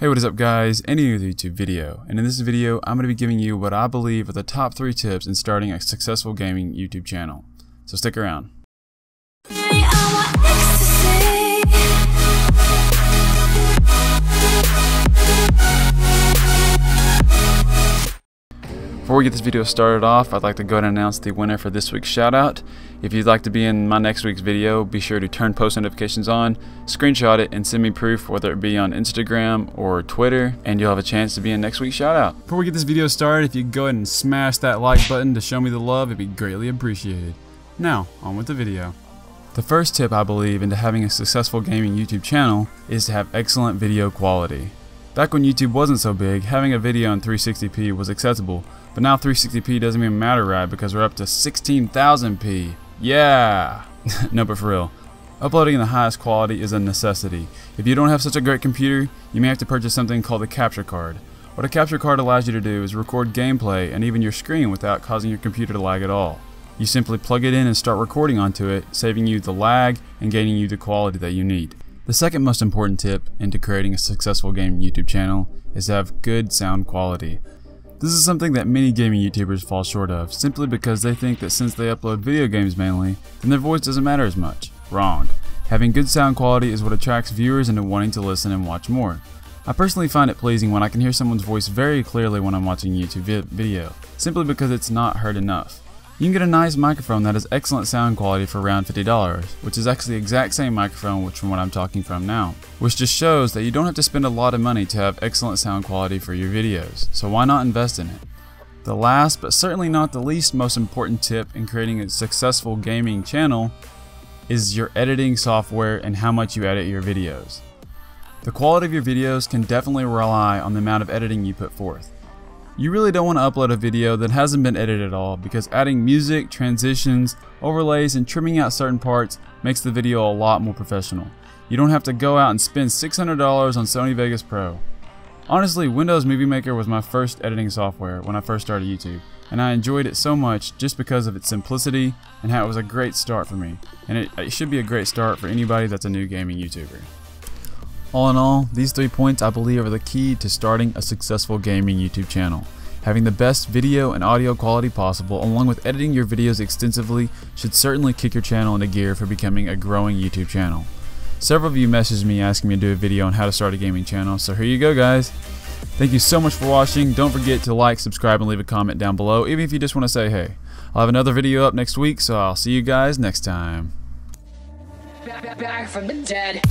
Hey, what is up guys, Andy with YouTube video, and in this video I'm going to be giving you what I believe are the top 3 tips in starting a successful gaming YouTube channel. So stick around. Before we get this video started off, I'd like to go ahead and announce the winner for this week's shoutout. If you'd like to be in my next week's video, be sure to turn post notifications on, screenshot it, and send me proof, whether it be on Instagram or Twitter, and you'll have a chance to be in next week's shoutout. Before we get this video started, if you go ahead and smash that like button to show me the love, it'd be greatly appreciated. Now, on with the video. The first tip I believe into having a successful gaming YouTube channel is to have excellent video quality. Back when YouTube wasn't so big, having a video in 360p was accessible, but now 360p doesn't even matter, right? Because we're up to 16,000p. Yeah! No, but for real. Uploading in the highest quality is a necessity. If you don't have such a great computer, you may have to purchase something called a capture card. What a capture card allows you to do is record gameplay and even your screen without causing your computer to lag at all. You simply plug it in and start recording onto it, saving you the lag and gaining you the quality that you need. The second most important tip into creating a successful gaming YouTube channel is to have good sound quality. This is something that many gaming YouTubers fall short of, simply because they think that since they upload video games mainly, then their voice doesn't matter as much. Wrong. Having good sound quality is what attracts viewers into wanting to listen and watch more. I personally find it pleasing when I can hear someone's voice very clearly when I'm watching a YouTube video, simply because it's not heard enough. You can get a nice microphone that has excellent sound quality for around $50, which is actually the exact same microphone from what I'm talking from now, which just shows that you don't have to spend a lot of money to have excellent sound quality for your videos, so why not invest in it? The last, but certainly not the least most important tip in creating a successful gaming channel is your editing software and how much you edit your videos. The quality of your videos can definitely rely on the amount of editing you put forth. You really don't want to upload a video that hasn't been edited at all, because adding music, transitions, overlays, and trimming out certain parts makes the video a lot more professional. You don't have to go out and spend $600 on Sony Vegas Pro. Honestly, Windows Movie Maker was my first editing software when I first started YouTube, and I enjoyed it so much just because of its simplicity and how it was a great start for me, and it should be a great start for anybody that's a new gaming YouTuber. All in all, these 3 points I believe are the key to starting a successful gaming YouTube channel. Having the best video and audio quality possible, along with editing your videos extensively, should certainly kick your channel into gear for becoming a growing YouTube channel. Several of you messaged me asking me to do a video on how to start a gaming channel, so here you go guys. Thank you so much for watching. Don't forget to like, subscribe, and leave a comment down below, even if you just want to say hey. I'll have another video up next week, so I'll see you guys next time. Back from the dead.